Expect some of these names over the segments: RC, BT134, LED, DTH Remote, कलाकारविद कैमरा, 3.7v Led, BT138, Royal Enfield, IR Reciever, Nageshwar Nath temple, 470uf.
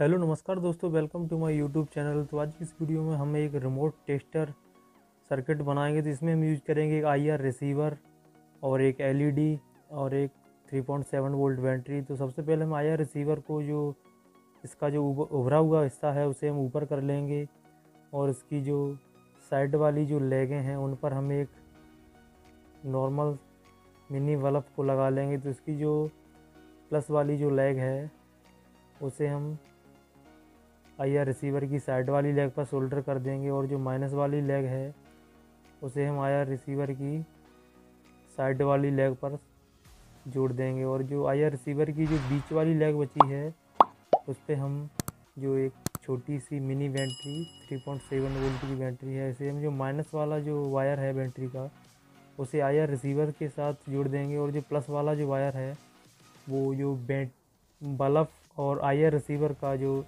Hello नमस्कार दोस्तों, welcome to my YouTube channel. तो आज की इस वीडियो में हम एक रिमोट टेस्टर सर्किट बनाएंगे। तो इसमें हम यूज करेंगे एक आईआर रिसीवर और एक एलईडी और एक 3.7 वोल्ट बैटरी। तो सबसे पहले हम आईआर रिसीवर को इसका जो उभरा हुआ हिस्सा है उसे हम ऊपर कर लेंगे और इसकी जो साइड वाली जो लेगें हैं उन पर हम एक नॉर्मल मिनी बल्ब को लगा लेंगे। तो इसकी जो प्लस वाली जो लेग है उसे हम आईआर रिसीवर की साइड वाली लेग पर सोल्डर कर देंगे और जो माइनस वाली लेग है उसे हम आईआर रिसीवर की साइड वाली लेग पर जोड़ देंगे। और जो आईआर रिसीवर की जो बीच वाली लेग बची है उस पर हम जो एक छोटी सी मिनी बैटरी 3.7 वोल्ट की बैटरी है इसे हम जो माइनस वाला जो वायर है बैटरी का उसे आईआर रिसीवर के साथ जोड़ देंगे। और जो प्लस वाला जो वायर है वो जो बल्ब और आईआर रिसीवर का जो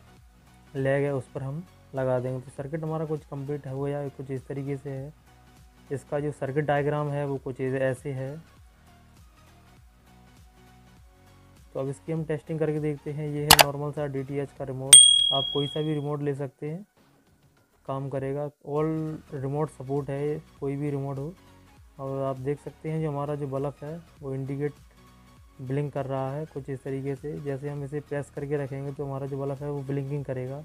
लैग है उस पर हम लगा देंगे। तो सर्किट हमारा कुछ कंप्लीट हो गया, कुछ इस तरीके से है। इसका जो सर्किट डायग्राम है वो कुछ ऐसे है। तो अब इसकी हम टेस्टिंग करके देखते हैं। ये है नॉर्मल सा डीटीएच का रिमोट, आप कोई सा भी रिमोट ले सकते हैं, काम करेगा। ऑल रिमोट सपोर्ट है, कोई भी रिमोट हो। और आप देख सकते हैं जो हमारा जो बल्ब है वो इंडिकेट ब्लिंक कर रहा है कुछ इस तरीके से। जैसे हम इसे प्रेस करके रखेंगे तो हमारा जो बल्ब है वो ब्लिंकिंग करेगा।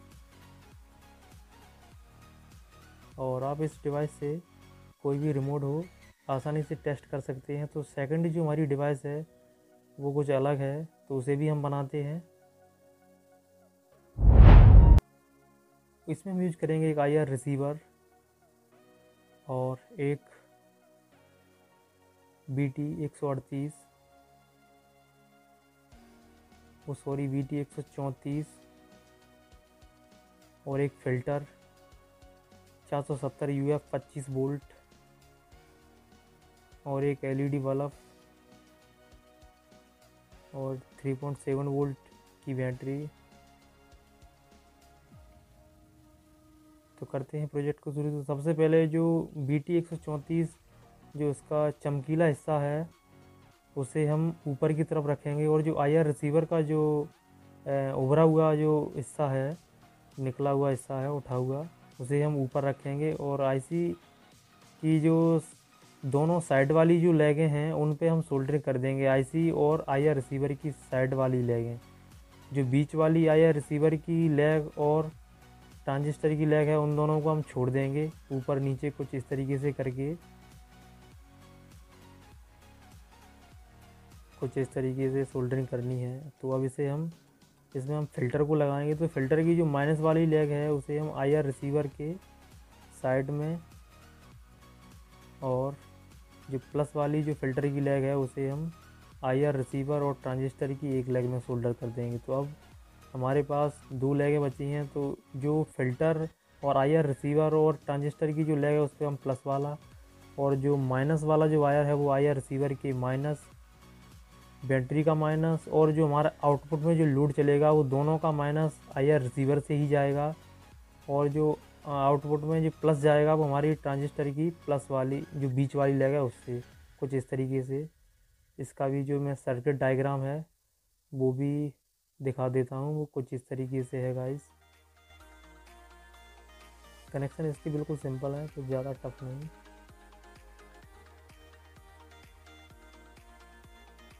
और आप इस डिवाइस से कोई भी रिमोट हो आसानी से टेस्ट कर सकते हैं। तो सेकंड जो हमारी डिवाइस है वो कुछ अलग है, तो उसे भी हम बनाते हैं। इसमें हम यूज करेंगे एक आईआर रिसीवर और एक BT138 BT134 और एक फ़िल्टर 470 UF 25 वोल्ट और एक LED बल्ब और 3.7 वोल्ट की बैटरी। तो करते हैं प्रोजेक्ट को शुरू। तो सबसे पहले जो BT134 जो इसका चमकीला हिस्सा है उसे हम ऊपर की तरफ रखेंगे और जो आईआर रिसीवर का जो उभरा हुआ जो हिस्सा है, निकला हुआ हिस्सा है, उठा हुआ, उसे हम ऊपर रखेंगे। और आईसी की जो दोनों साइड वाली जो लेगें हैं उन पे हम सोल्डरिंग कर देंगे, आईसी और आईआर रिसीवर की साइड वाली लेगें। जो बीच वाली आईआर रिसीवर की लेग और ट्रांजिस्टर की लेग है उन दोनों को हम छोड़ देंगे ऊपर नीचे कुछ इस तरीके से करके, कुछ इस तरीके से सोल्डरिंग करनी है। तो अब इसे हम इसमें हम फ़िल्टर को लगाएंगे। तो फ़िल्टर की जो माइनस वाली लेग है उसे हम आईआर रिसीवर के साइड में और जो प्लस वाली जो फ़िल्टर की लेग है उसे हम आईआर रिसीवर और ट्रांजिस्टर की एक लेग में सोल्डर कर देंगे। तो अब हमारे पास दो लेगें बची हैं। तो जो फ़िल्टर और आईआर रिसीवर और ट्रांजिस्टर की जो लेग है उस पर हम प्लस वाला और जो माइनस वाला जो वायर है वो आईआर रिसीवर के माइनस, बैटरी का माइनस और जो हमारा आउटपुट में जो लोड चलेगा वो दोनों का माइनस आईआर रिसीवर से ही जाएगा। और जो आउटपुट में जो प्लस जाएगा वो हमारी ट्रांजिस्टर की प्लस वाली जो बीच वाली लेग है उससे, कुछ इस तरीके से। इसका भी जो मैं सर्किट डायग्राम है वो भी दिखा देता हूँ, वो कुछ इस तरीके से है गाइस। कनेक्शन इसकी बिल्कुल सिंपल है, कुछ ज़्यादा टफ नहीं।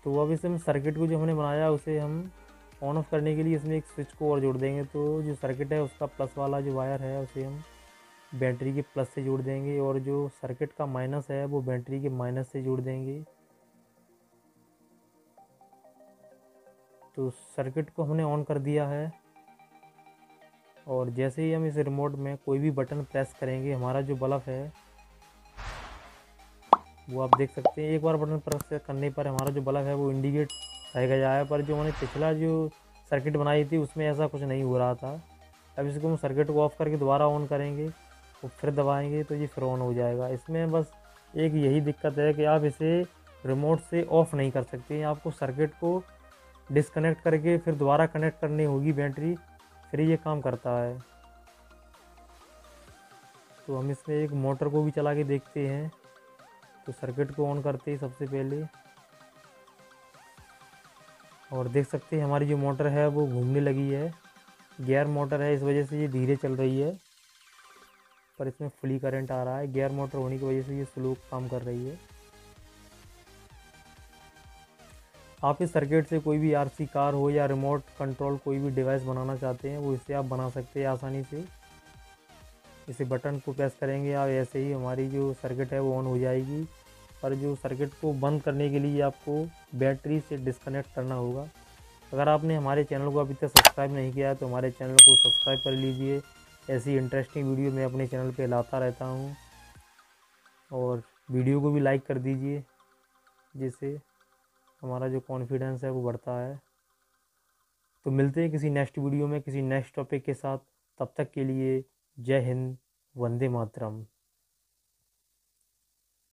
तो अब इस सर्किट को जो हमने बनाया उसे हम ऑन ऑफ करने के लिए इसमें एक स्विच को और जोड़ देंगे। तो जो सर्किट है उसका प्लस वाला जो वायर है उसे हम बैटरी के प्लस से जोड़ देंगे और जो सर्किट का माइनस है वो बैटरी के माइनस से जोड़ देंगे। तो सर्किट को हमने ऑन कर दिया है और जैसे ही हम इस रिमोट में कोई भी बटन प्रेस करेंगे हमारा जो बल्ब है वो आप देख सकते हैं। एक बार बटन प्रेस करने पर हमारा जो बल्ब है वो इंडिकेट रह गया है। पर जो हमने पिछला जो सर्किट बनाई थी उसमें ऐसा कुछ नहीं हो रहा था। अब इसको हम सर्किट को ऑफ़ करके दोबारा ऑन करेंगे और फिर दबाएंगे तो ये फिर ऑन हो जाएगा। इसमें बस एक यही दिक्कत है कि आप इसे रिमोट से ऑफ़ नहीं कर सकते, आपको सर्किट को डिसकनेक्ट करके फिर दोबारा कनेक्ट करनी होगी बैटरी, फिर ये काम करता है। तो हम इसमें एक मोटर को भी चला के देखते हैं। तो सर्किट को ऑन करते ही सबसे पहले और देख सकते हैं हमारी जो मोटर है वो घूमने लगी है गियर मोटर है, इस वजह से ये धीरे चल रही है, पर इसमें फुली करंट आ रहा है। गियर मोटर होने की वजह से ये स्लो काम कर रही है। आप इस सर्किट से कोई भी आरसी कार हो या रिमोट कंट्रोल कोई भी डिवाइस बनाना चाहते हैं, वो इससे आप बना सकते हैं आसानी से। इसे बटन को प्रेस करेंगे आप, ऐसे ही हमारी जो सर्किट है वो ऑन हो जाएगी। पर जो सर्किट को बंद करने के लिए आपको बैटरी से डिस्कनेक्ट करना होगा। अगर आपने हमारे चैनल को अभी तक सब्सक्राइब नहीं किया है तो हमारे चैनल को सब्सक्राइब कर लीजिए। ऐसी इंटरेस्टिंग वीडियो मैं अपने चैनल पे लाता रहता हूँ, और वीडियो को भी लाइक कर दीजिए, जिससे हमारा जो कॉन्फिडेंस है वो बढ़ता है। तो मिलते हैं किसी नेक्स्ट वीडियो में, किसी नेक्स्ट टॉपिक के साथ। तब तक के लिए जय हिंद, वंदे मातरम।